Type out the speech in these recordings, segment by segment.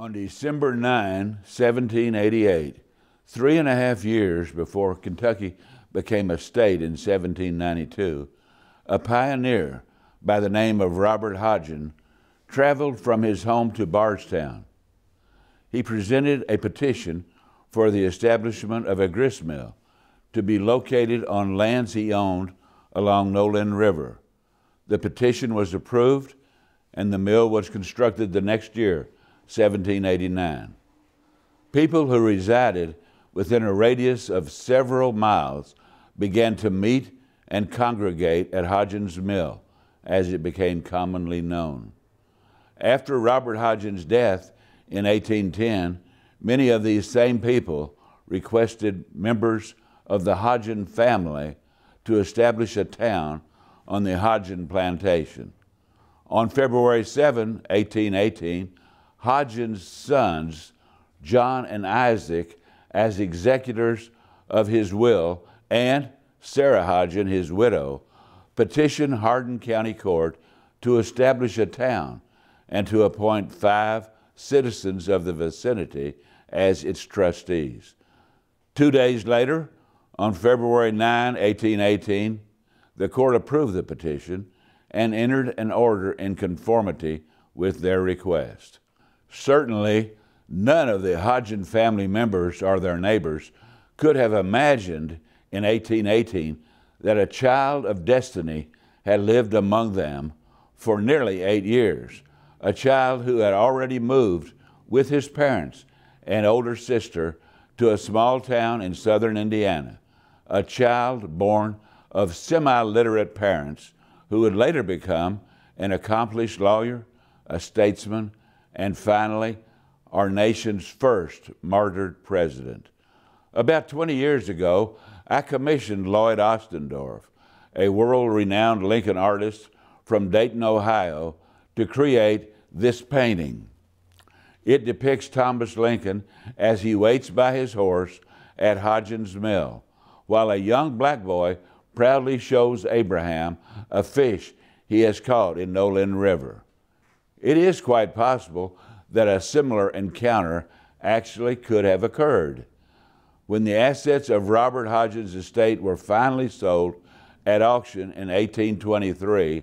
On December 9, 1788, 3.5 years before Kentucky became a state in 1792, a pioneer by the name of Robert Hodgen traveled from his home to Bardstown. He presented a petition for the establishment of a gristmill to be located on lands he owned along Nolin River. The petition was approved, and the mill was constructed the next year, 1789. People who resided within a radius of several miles began to meet and congregate at Hodgen's Mill, as it became commonly known. After Robert Hodgen's death in 1810, many of these same people requested members of the Hodgen family to establish a town on the Hodgen plantation. On February 7, 1818, Hodgen's sons, John and Isaac, as executors of his will, and Sarah Hodgen, his widow, petitioned Hardin County Court to establish a town and to appoint 5 citizens of the vicinity as its trustees. 2 days later, on February 9, 1818, the court approved the petition and entered an order in conformity with their request. Certainly, none of the Hodgen family members or their neighbors could have imagined in 1818 that a child of destiny had lived among them for nearly 8 years, a child who had already moved with his parents and older sister to a small town in southern Indiana, a child born of semi-literate parents who would later become an accomplished lawyer, a statesman, and finally, our nation's first martyred president. About 20 years ago, I commissioned Lloyd Ostendorf, a world-renowned Lincoln artist from Dayton, Ohio, to create this painting. It depicts Thomas Lincoln as he waits by his horse at Hodgen's Mill, while a young black boy proudly shows Abraham a fish he has caught in Nolin River. It is quite possible that a similar encounter actually could have occurred. When the assets of Robert Hodgen's estate were finally sold at auction in 1823,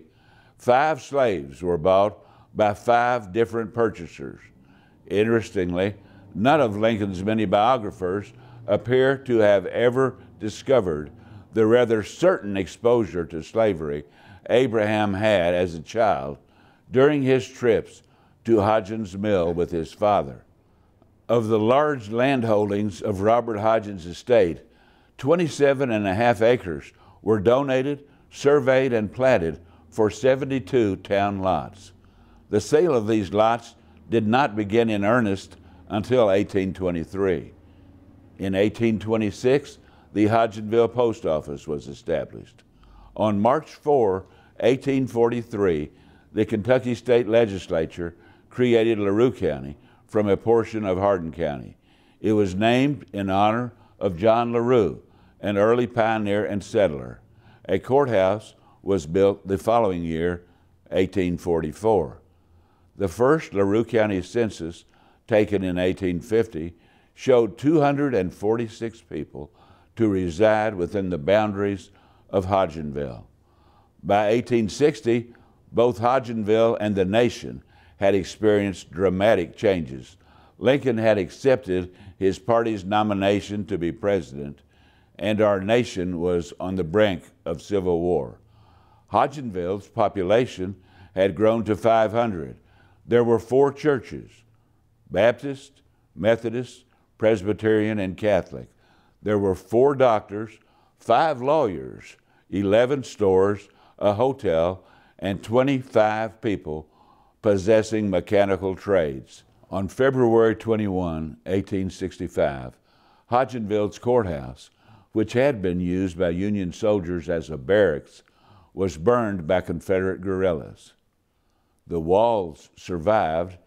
5 slaves were bought by 5 different purchasers. Interestingly, none of Lincoln's many biographers appear to have ever discovered the rather certain exposure to slavery Abraham had as a child during his trips to Hodgen's Mill with his father. Of the large landholdings of Robert Hodgen's estate, 27.5 acres were donated, surveyed, and platted for 72 town lots. The sale of these lots did not begin in earnest until 1823. In 1826, the Hodgenville Post Office was established. On March 4, 1843, the Kentucky State Legislature created LaRue County from a portion of Hardin County. It was named in honor of John LaRue, an early pioneer and settler. A courthouse was built the following year, 1844. The first LaRue County census, taken in 1850, showed 246 people to reside within the boundaries of Hodgenville. By 1860, both Hodgenville and the nation had experienced dramatic changes. Lincoln had accepted his party's nomination to be president, and our nation was on the brink of civil war. Hodgenville's population had grown to 500. There were 4 churches: Baptist, Methodist, Presbyterian, and Catholic. There were 4 doctors, 5 lawyers, 11 stores, a hotel, and 25 people possessing mechanical trades. On February 21, 1865, Hodgenville's courthouse, which had been used by Union soldiers as a barracks, was burned by Confederate guerrillas. The walls survived,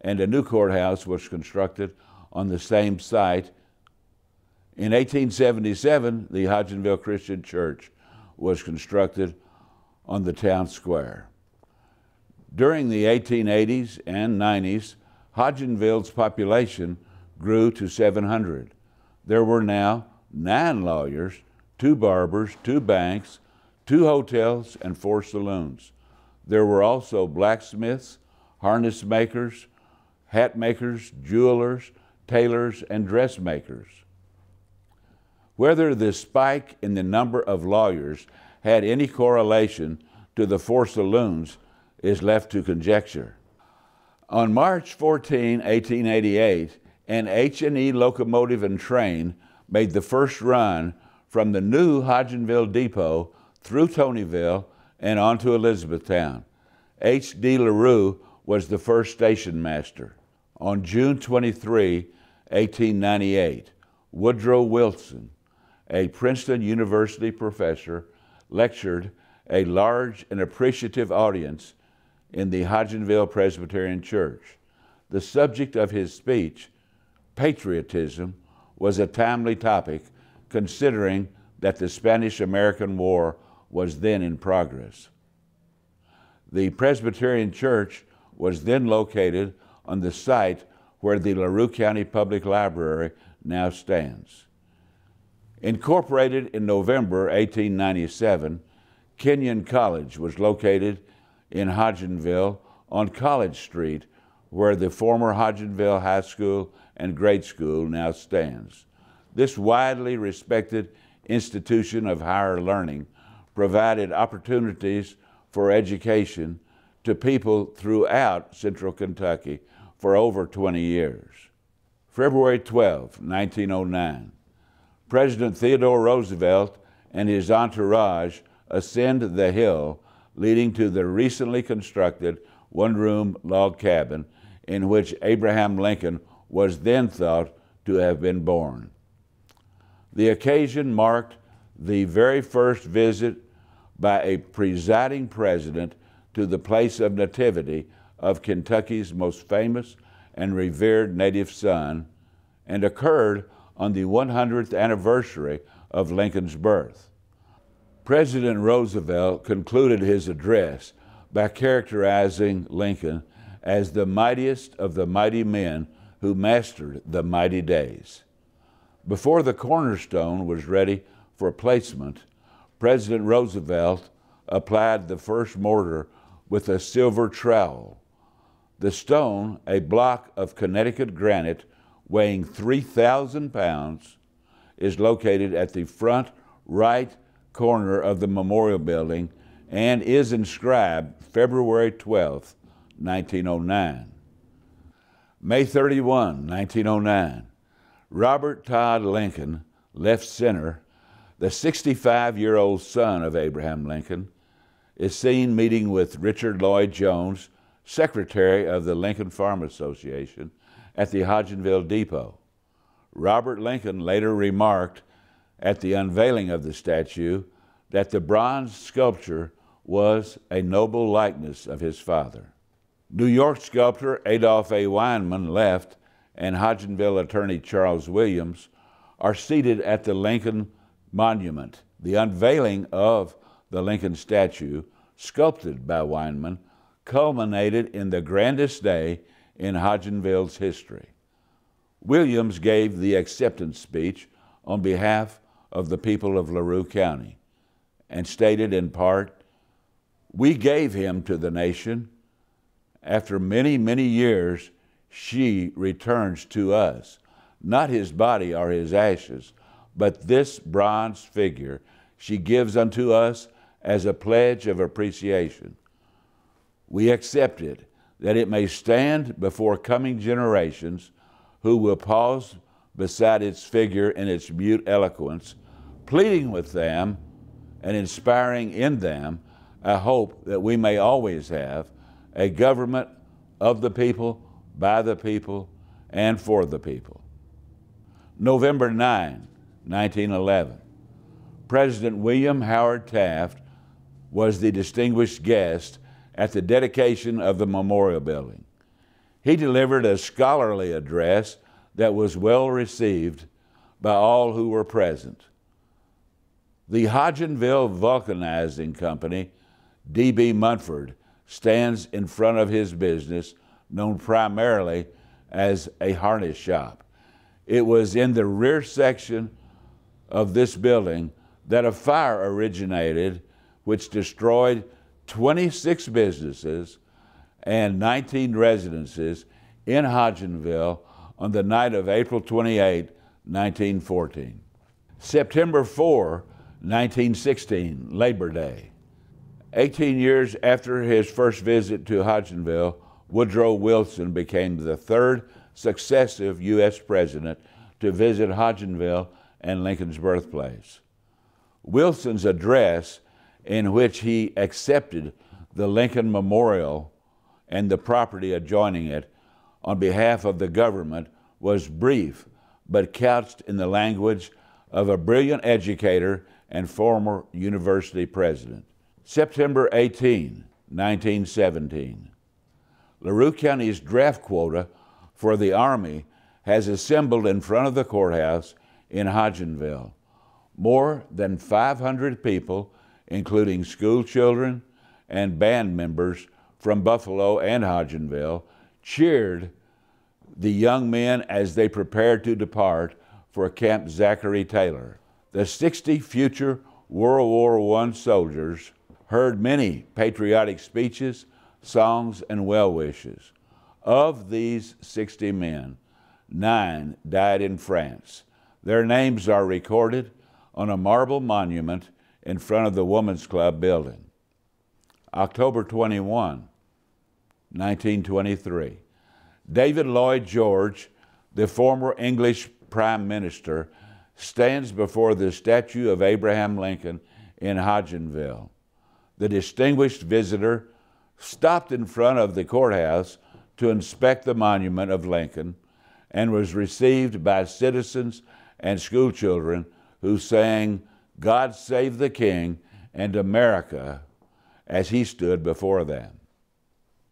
and a new courthouse was constructed on the same site. In 1877, the Hodgenville Christian Church was constructed on the town square. During the 1880s and 90s, Hodgenville's population grew to 700. There were now 9 lawyers, 2 barbers, 2 banks, 2 hotels, and 4 saloons. There were also blacksmiths, harness makers, hat makers, jewelers, tailors, and dressmakers. Whether the spike in the number of lawyers had any correlation to the 4 saloons is left to conjecture. On March 14, 1888, an H&E locomotive and train made the first run from the new Hodgenville Depot through Tonyville and onto Elizabethtown. H.D. LaRue was the first station master. On June 23, 1898, Woodrow Wilson, a Princeton University professor, lectured a large and appreciative audience in the Hodgenville Presbyterian Church. The subject of his speech, patriotism, was a timely topic, considering that the Spanish-American War was then in progress. The Presbyterian Church was then located on the site where the LaRue County Public Library now stands. Incorporated in November 1897, Kenyon College was located in Hodgenville on College Street, where the former Hodgenville High School and Grade School now stands. This widely respected institution of higher learning provided opportunities for education to people throughout central Kentucky for over 20 years. February 12, 1909, President Theodore Roosevelt and his entourage ascend the hill leading to the recently constructed one-room log cabin in which Abraham Lincoln was then thought to have been born. The occasion marked the very first visit by a presiding president to the place of nativity of Kentucky's most famous and revered native son, and occurred on the 100th anniversary of Lincoln's birth. President Roosevelt concluded his address by characterizing Lincoln as the mightiest of the mighty men who mastered the mighty days. Before the cornerstone was ready for placement, President Roosevelt applied the first mortar with a silver trowel. The stone, a block of Connecticut granite weighing 3,000 pounds, is located at the front right corner of the memorial building and is inscribed February 12, 1909. May 31, 1909, Robert Todd Lincoln, left center, the 65-year-old son of Abraham Lincoln, is seen meeting with Richard Lloyd Jones, secretary of the Lincoln Farm Association, at the Hodgenville Depot. Robert Lincoln later remarked at the unveiling of the statue that the bronze sculpture was a noble likeness of his father. New York sculptor Adolph A. Weinman, left, and Hodgenville attorney Charles Williams are seated at the Lincoln Monument. The unveiling of the Lincoln statue, sculpted by Weinman, culminated in the grandest day in Hodgenville's history. Williams gave the acceptance speech on behalf of the people of LaRue County and stated in part, "We gave him to the nation. After many, many years, she returns to us, not his body or his ashes, but this bronze figure she gives unto us as a pledge of appreciation. We accept it, that it may stand before coming generations who will pause beside its figure in its mute eloquence, pleading with them and inspiring in them a hope that we may always have a government of the people, by the people, and for the people." November 9, 1911. President William Howard Taft was the distinguished guest at the dedication of the memorial building. He delivered a scholarly address that was well received by all who were present. The Hodgenville Vulcanizing Company, D.B. Munford, stands in front of his business, known primarily as a harness shop. It was in the rear section of this building that a fire originated, which destroyed 26 businesses and 19 residences in Hodgenville on the night of April 28, 1914. September 4, 1916, Labor Day. 18 years after his first visit to Hodgenville, Woodrow Wilson became the third successive U.S. president to visit Hodgenville and Lincoln's birthplace. Wilson's address, in which he accepted the Lincoln Memorial and the property adjoining it on behalf of the government, was brief but couched in the language of a brilliant educator and former university president. September 18, 1917. LaRue County's draft quota for the Army has assembled in front of the courthouse in Hodgenville. More than 500 people, including school children and band members from Buffalo and Hodgenville, cheered the young men as they prepared to depart for Camp Zachary Taylor. The 60 future World War I soldiers heard many patriotic speeches, songs, and well wishes. Of these 60 men, 9 died in France. Their names are recorded on a marble monument in front of the Women's Club building. October 21, 1923. David Lloyd George, the former English Prime Minister, stands before the statue of Abraham Lincoln in Hodgenville. The distinguished visitor stopped in front of the courthouse to inspect the monument of Lincoln and was received by citizens and schoolchildren who sang "God Save the King" and "America" as he stood before them.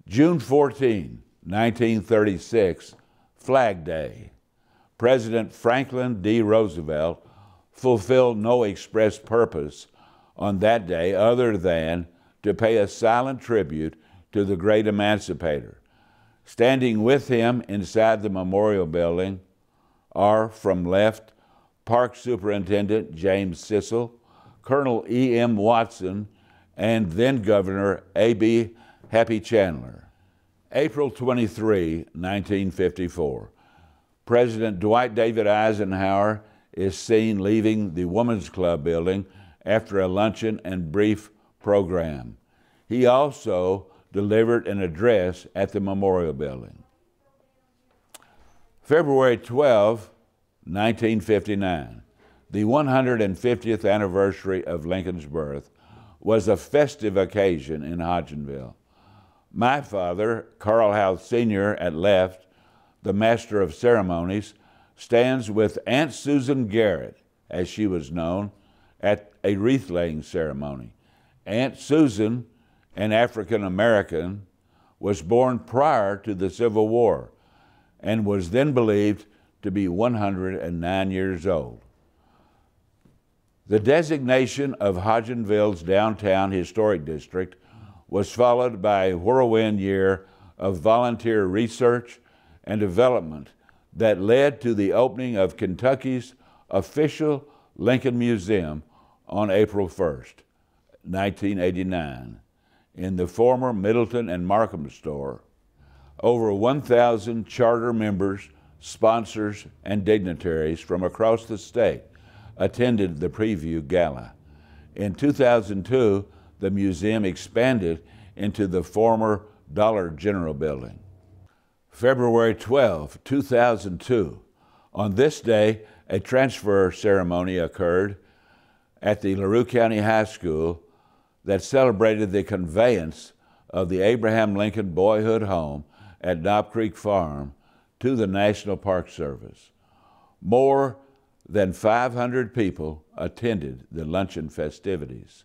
June 14, 1936, Flag Day. President Franklin D. Roosevelt fulfilled no express purpose on that day other than to pay a silent tribute to the great emancipator. Standing with him inside the memorial building are, from left, Park Superintendent James Cecil, Colonel E.M. Watson, and then Governor A.B. Happy Chandler. April 23, 1954, President Dwight David Eisenhower is seen leaving the Women's Club building after a luncheon and brief program. He also delivered an address at the memorial building. February 12, 1959, the 150th anniversary of Lincoln's birth, was a festive occasion in Hodgenville. My father, Carl Howe Sr. at left, the master of ceremonies, stands with Aunt Susan Garrett, as she was known, at a wreath-laying ceremony. Aunt Susan, an African-American, was born prior to the Civil War and was then believed to be 109 years old. The designation of Hodgenville's downtown historic district was followed by a whirlwind year of volunteer research and development that led to the opening of Kentucky's official Lincoln Museum on April 1st, 1989, in the former Middleton and Markham store. Over 1,000 charter members, sponsors, and dignitaries from across the state attended the preview gala. In 2002, the museum expanded into the former Dollar General building. February 12, 2002. On this day, a transfer ceremony occurred at the LaRue County High School that celebrated the conveyance of the Abraham Lincoln boyhood home at Knob Creek Farm to the National Park Service. More than 500 people attended the luncheon festivities.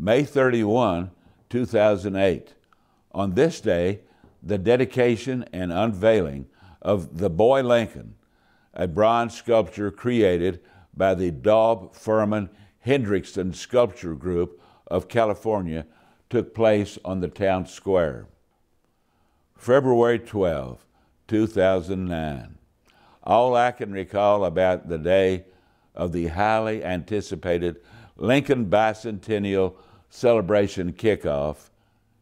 May 31, 2008. On this day, the dedication and unveiling of the Boy Lincoln, a bronze sculpture created by the Daub Furman Hendrickson Sculpture Group of California, took place on the town square. February 12, 2009. All I can recall about the day of the highly anticipated Lincoln Bicentennial celebration kickoff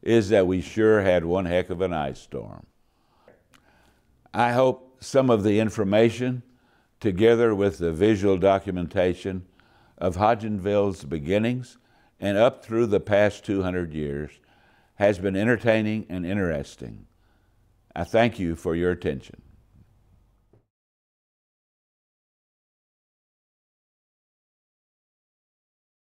is that we sure had one heck of an ice storm. I hope some of the information, together with the visual documentation of Hodgenville's beginnings and up through the past 200 years, has been entertaining and interesting. I thank you for your attention.